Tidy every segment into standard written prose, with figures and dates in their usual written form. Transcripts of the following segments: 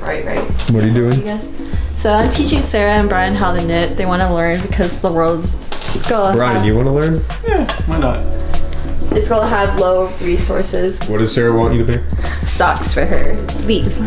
right? What are you doing? So I'm teaching Sarah and Brian how to knit. They want to learn because the world's going. Brian, you want to learn? Yeah, why not? It's gonna have low resources. What does Sarah want you to pick? Socks for her. These.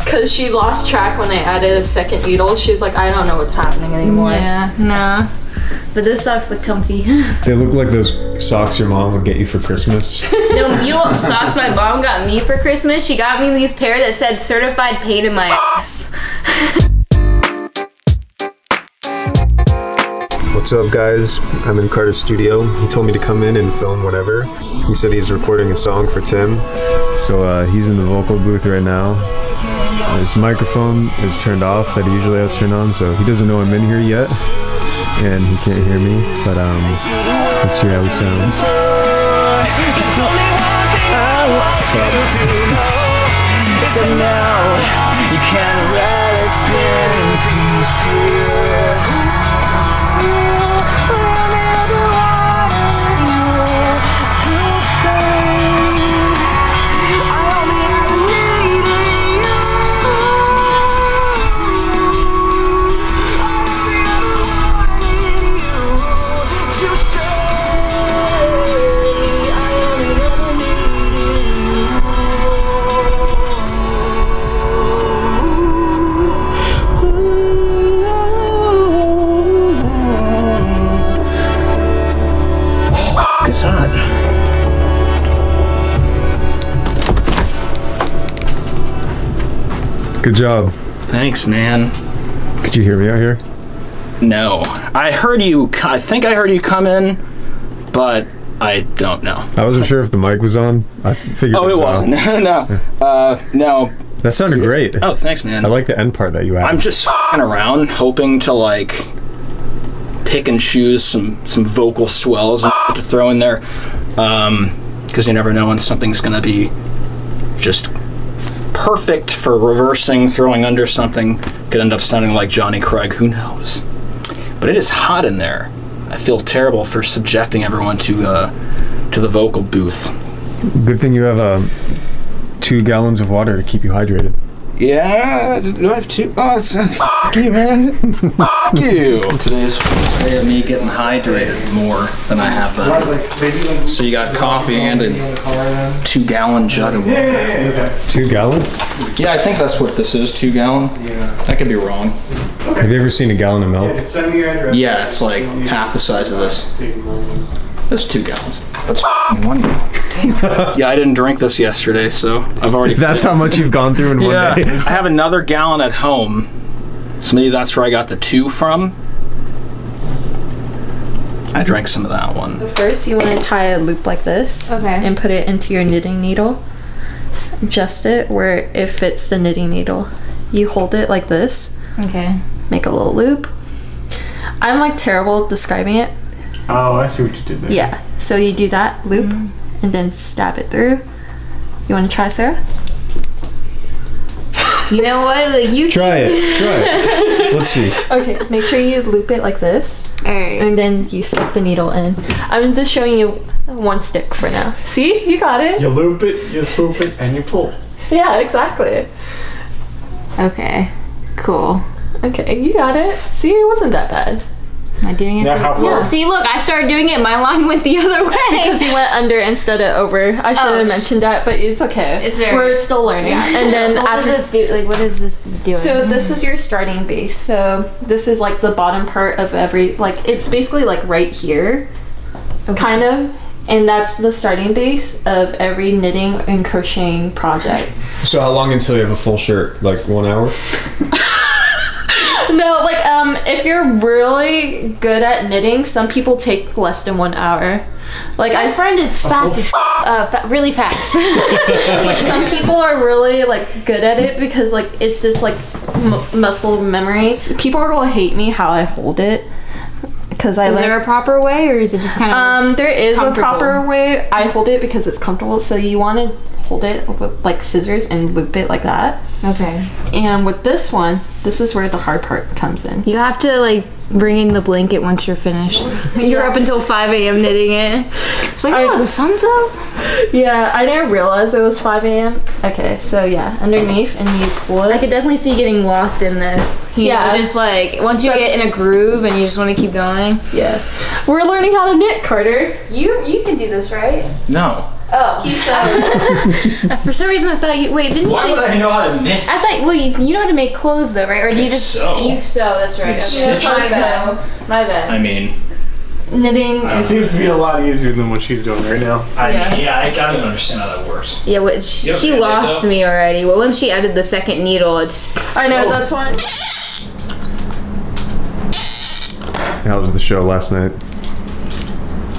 Cause she lost track when I added a second needle. She's like, I don't know what's happening anymore. Yeah, nah. But those socks look comfy. They look like those socks your mom would get you for Christmas. No, you want socks my mom got me for Christmas? She got me these pair that said certified pain in my ass. What's up guys, I'm in Carter's studio. He told me to come in and film whatever. He said he's recording a song for Tim. So he's in the vocal booth right now. His microphone is turned off that he usually has turned on, so he doesn't know I'm in here yet. And he can't hear me, but let's hear how he sounds. Good job. Thanks, man. Could you hear me out here? No. I heard you, I think I heard you come in, but I don't know. I wasn't sure if the mic was on. I figured it was on. Wasn't. No. No. That sounded great. Oh, thanks, man. I like the end part that you added. I'm just f***ing around, hoping to like pick and choose some vocal swells and to throw in there, because you never know when something's gonna be just perfect for reversing, throwing under something. Could end up sounding like Johnny Craig, who knows? But it is hot in there. I feel terrible for subjecting everyone to the vocal booth. Good thing you have 2 gallons of water to keep you hydrated. Yeah, do I have two? Oh, it's, fuck you, man. Fuck you. Today's first day of me getting hydrated more than I have been. So you got coffee and a 2 gallon jug of water. Yeah. 2 gallon? Yeah, I think that's what this is, 2 gallon. Yeah. I could be wrong. Okay. Have you ever seen a gallon of milk? Yeah, it's like half the size of this. That's 2 gallons. That's one. Damn. Yeah, I didn't drink this yesterday, so I've already. That's how much you've gone through in one day. I have another gallon at home, so maybe that's where I got the 2 from. I drank some of that one. First, you want to tie a loop like this, and put it into your knitting needle. Adjust it where it fits the knitting needle. You hold it like this. Okay. Make a little loop. I'm like terrible at describing it. Oh, I see what you did there. Yeah, so you do that loop and then stab it through. You want to try, Sarah? You know what? Like you try it. Let's see. Okay, make sure you loop it like this. All right. And then you stick the needle in. I'm just showing you one stick for now. See? You got it. You loop it, you swoop it, and you pull. Yeah, exactly. Okay, cool. Okay, you got it. See, it wasn't that bad. Am I doing it? Yeah. See, look, I started doing it. My line went the other way. Because you went under instead of over. I should have mentioned that, but it's okay. It's there. We're still learning. Yeah. And then so after this, like, what is this doing? So this is your starting base. So this is like the bottom part of every, like it's basically like right here, kind of, and that's the starting base of every knitting and crocheting project. So how long until you have a full shirt? Like 1 hour? No, like, if you're really good at knitting, some people take less than 1 hour. Like, my friend is fast as really fast. Like, some people are really, like, good at it because, like, it's just, like, muscle memories. People are gonna hate me how I hold it. Because I Is there a proper way, or is it just kind of there is a proper way. I hold it because it's comfortable, so you want to hold it with, like, scissors and loop it like that. Okay. And with this one, this is where the hard part comes in. You have to, like, bringing the blanket once you're finished. You're up until 5 a.m. knitting it. It's like, oh, the sun's up? Yeah, I didn't realize it was 5 a.m. Okay, so yeah, underneath, and you pull it. I could definitely see getting lost in this. You know, just like, once you get in a groove and you just want to keep going. Yeah. We're learning how to knit, Carter. You can do this, right? No. Oh, he sucks. For some reason I thought you, wait, didn't you say? Why would I know how to knit? I thought, well, you know how to make clothes though, right? Or do you just sew? You sew, that's right. My bad. I mean, knitting seems to be a lot easier than what she's doing right now. I mean, I don't understand how that works. Yeah, well, she lost me already. Well, once she added the second needle, it's... I know, that's why. How was the show last night?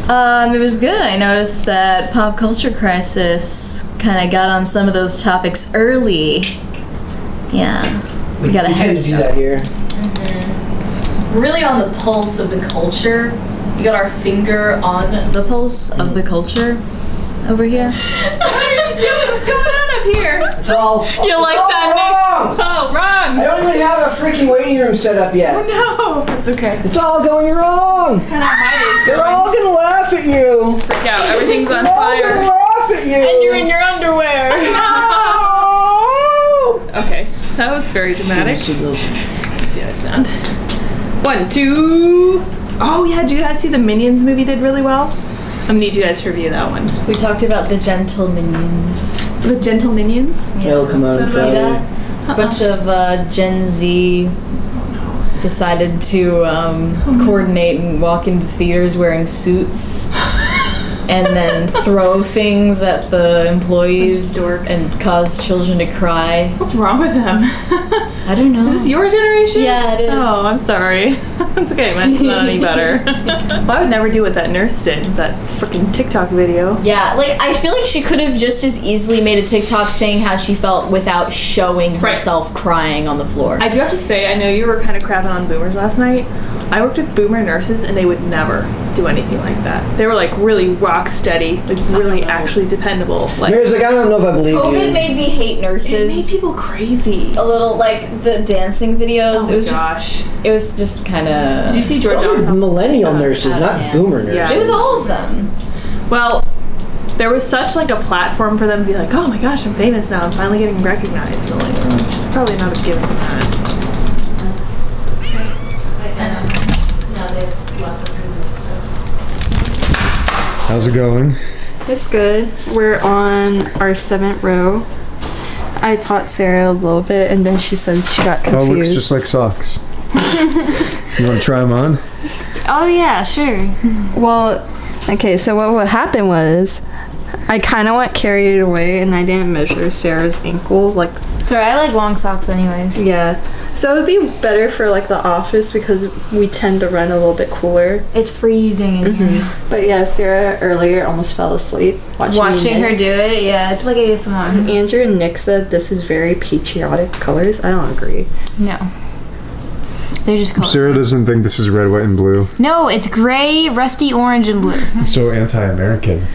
It was good. I noticed that Pop Culture Crisis kind of got on some of those topics early. Yeah, we got a head start. We tend to do that here. Mm-hmm. We're really on the pulse of the culture. We got our finger on the pulse of the culture over here. What are you doing? What's going on up here? It's all wrong. It's all wrong. I don't even have a freaking waiting room set up yet. Oh no, it's okay. It's all going wrong. They're all gonna laugh at you. Freak out! Everything's on fire. They're all gonna laugh at you. And you're in your underwear. No. Okay, that was very dramatic. Let's see how I sound. 1, 2. Oh yeah, do you guys see the Minions movie did really well? I'm gonna need you guys to review that one. We talked about the gentle minions. The gentle minions? Yeah. Komodo. See that? A bunch of Gen Z decided to coordinate and walk into theaters wearing suits and then throw things at the employees and cause children to cry. What's wrong with them? I don't know. Is this your generation? Yeah, it is. Oh, I'm sorry. It's okay, mine's not any better. Well, I would never do what that nurse did, that freaking TikTok video. Yeah, like, I feel like she could have just as easily made a TikTok saying how she felt without showing herself crying on the floor. I do have to say, I know you were kind of crapping on boomers last night. I worked with boomer nurses, and they would never do anything like that. They were, like, really rock steady, like, really actually dependable. Like, Mary's like, I don't know if I believe you. COVID made me hate nurses. It made people crazy. A little, like, the dancing videos. It was just kind of... Did you see George Johnson? Millennial nurses, not boomer nurses. Yeah. It was all of them. Well, there was such, like, a platform for them to be like, oh my gosh, I'm famous now. I'm finally getting recognized. And, like, I'm probably not giving them that. How's it going? It's good. We're on our 7th row. I taught Sarah a little bit, and then she said she got confused. Oh, it looks just like socks. You want to try them on? Oh, yeah, sure. Well, okay, so what would happen was I kind of got carried away, and I didn't measure Sarah's ankle. Like, sorry, I like long socks anyways. Yeah. So it would be better for, like, the office because we tend to run a little bit cooler. It's freezing in here. But, yeah, Sarah earlier almost fell asleep watching her do it. Yeah, it's like ASMR. Andrew and Nick said this is very patriotic colors. I don't agree. No. They're just colors. Sarah doesn't think this is red, white, and blue. No, it's gray, rusty, orange, and blue. It's so anti-American.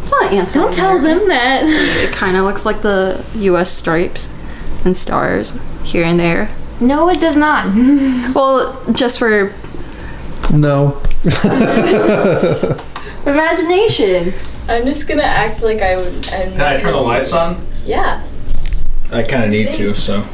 It's not anti-American. Don't tell them that. It kind of looks like the U.S. stripes and stars here and there. No, it does not. Well, just for... No. Imagination. I'm just going to act like I'm... Can I turn the lights on? Yeah. I kind of need to, so...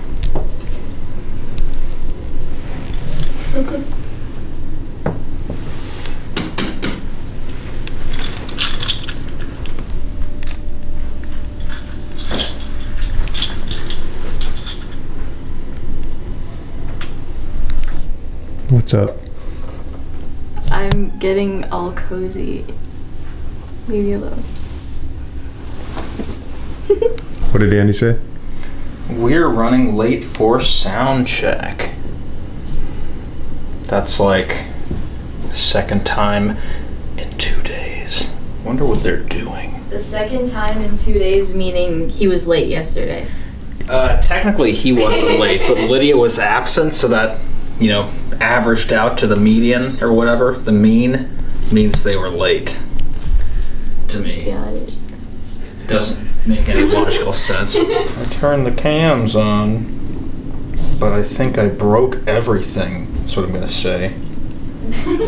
What's up? I'm getting all cozy. Leave me alone. What did Andy say? We're running late for sound check. That's like the second time in 2 days. Wonder what they're doing. The second time in 2 days, meaning he was late yesterday. Technically he wasn't late, but Lydia was absent, so that, you know, averaged out to the median or whatever. The mean means they were late. To me, doesn't make any logical sense. I turned the cams on, but I think I broke everything. That's what I'm gonna say. Maybe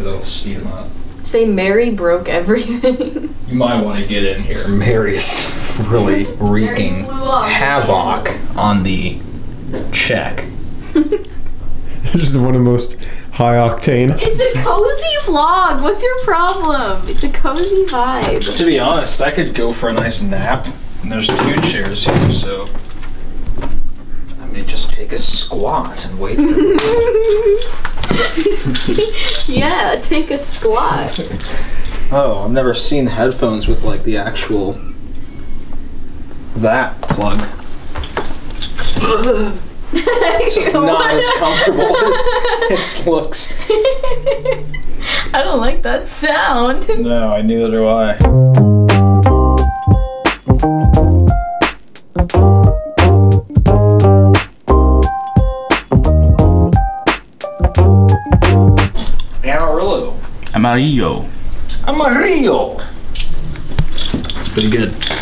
that'll speed him up. Say Mary broke everything. You might want to get in here. Mary is really wreaking havoc on the check. This is one of the most high octane. It's a cozy vlog. What's your problem? It's a cozy vibe. To be honest, I could go for a nice nap. And there's 2 chairs here, so I may just take a squat and wait. Yeah, take a squat. Oh, I've never seen headphones with like the actual that plug. It's just not as comfortable as it looks. I don't like that sound. No, neither do I. Amarillo. Amarillo. It's pretty good.